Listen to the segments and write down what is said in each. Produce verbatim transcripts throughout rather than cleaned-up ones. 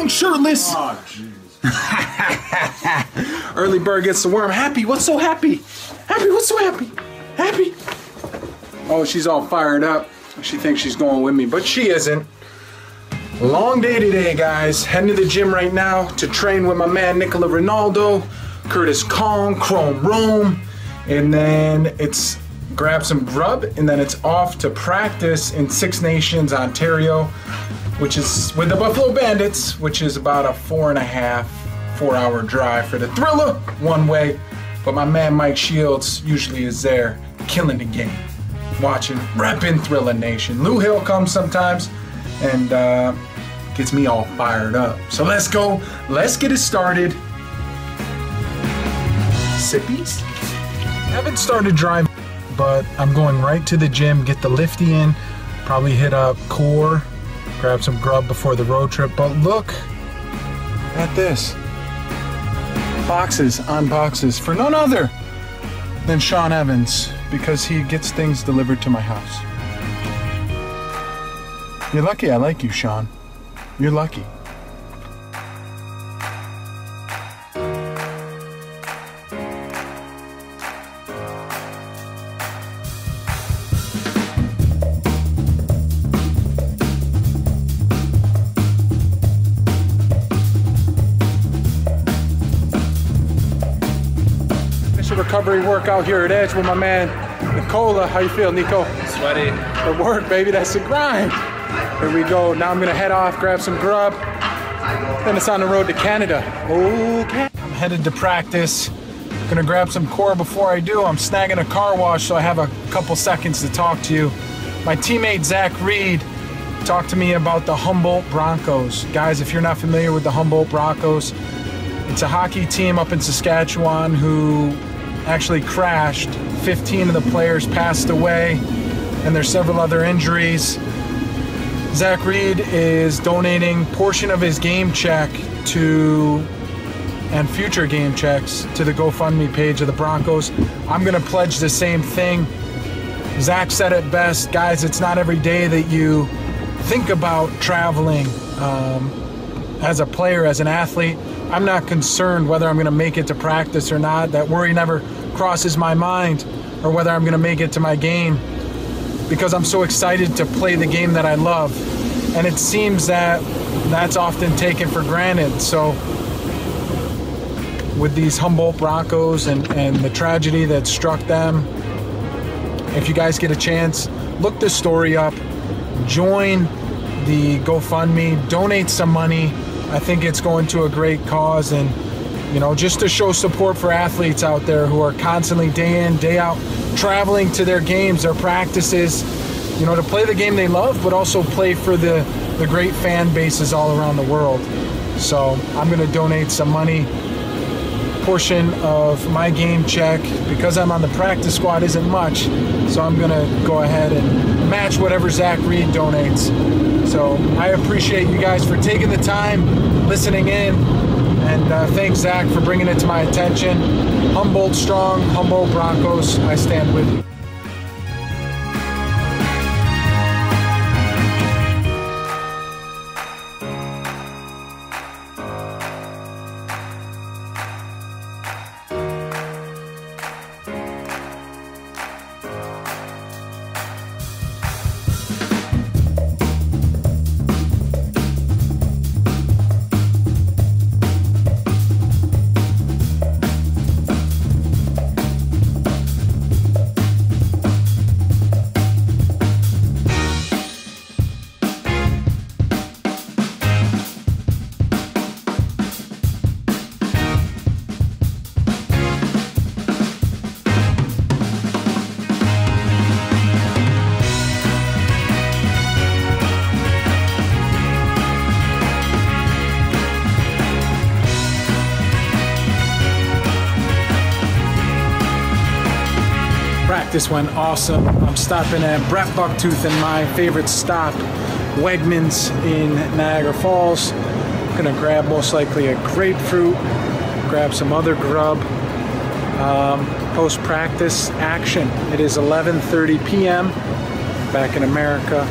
Kong shirtless. Oh, jeez. Early bird gets the worm. Happy, what's so happy? Happy, what's so happy? Happy. Oh, she's all fired up. She thinks she's going with me, but she isn't. Long day today, guys. Heading to the gym right now to train with my man Nicola Ronaldo, Curtis Kong, Chrome Rome, and then it's grab some grub, and then it's off to practice in Six Nations, Ontario, which is with the Buffalo Bandits, which is about a four and a half, four hour drive for the Thrilla, one way. But my man Mike Shields usually is there, killing the game, watching, repping Thrilla Nation. Lou Hill comes sometimes and uh, gets me all fired up. So let's go, let's get it started. Sippies. Haven't started driving, but I'm going right to the gym, get the lifty in, probably hit up core, grab some grub before the road trip. But look at this. Boxes on boxes for none other than Sean Evans, because he gets things delivered to my house. You're lucky I like you, Sean. You're lucky. Recovery workout here at Edge with my man Nicola. How you feel, Nico? Sweaty. The work, baby. That's the grind. Here we go. Now I'm gonna head off, grab some grub, then it's on the road to Canada. Okay. I'm headed to practice. Gonna grab some core before I do. I'm snagging a car wash, so I have a couple seconds to talk to you. My teammate Zach Reed talked to me about the Humboldt Broncos. Guys, if you're not familiar with the Humboldt Broncos, it's a hockey team up in Saskatchewan who actually crashed. fifteen of the players passed away, and there's several other injuries. Zach Reed is donating portion of his game check to, and future game checks, to the GoFundMe page of the Broncos. I'm gonna pledge the same thing. Zach said it best, guys, it's not every day that you think about traveling um, as a player, as an athlete. I'm not concerned whether I'm gonna make it to practice or not. That worry never crosses my mind, or whether I'm gonna make it to my game, because I'm so excited to play the game that I love. And it seems that that's often taken for granted. So with these Humboldt Broncos and, and the tragedy that struck them, if you guys get a chance, look this story up, join the GoFundMe, donate some money. I think it's going to a great cause, and you know, just to show support for athletes out there who are constantly day in, day out, traveling to their games, their practices, you know, to play the game they love, but also play for the, the great fan bases all around the world. So I'm gonna donate some money, portion of my game check, because I'm on the practice squad isn't much, so I'm gonna go ahead and match whatever Zach Reed donates. So I appreciate you guys for taking the time, listening in, and uh, thanks Zach for bringing it to my attention. Humboldt Strong, Humboldt Broncos, I stand with you. This went awesome. I'm stopping at Brett Bucktooth in my favorite stop, Wegmans in Niagara Falls. I'm gonna grab most likely a grapefruit, grab some other grub. Um, post-practice action. It is eleven thirty p m back in America.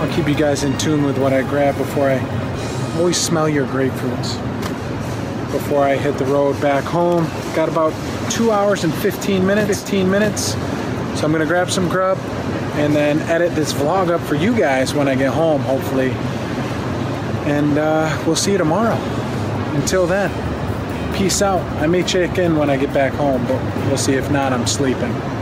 I'll keep you guys in tune with what I grab before I always smell your grapefruits. Before I hit the road back home, got about two hours and fifteen minutes. fifteen minutes. So I'm gonna grab some grub and then edit this vlog up for you guys when I get home, hopefully. And uh, we'll see you tomorrow. Until then, peace out. I may check in when I get back home, but we'll see. If not, I'm sleeping.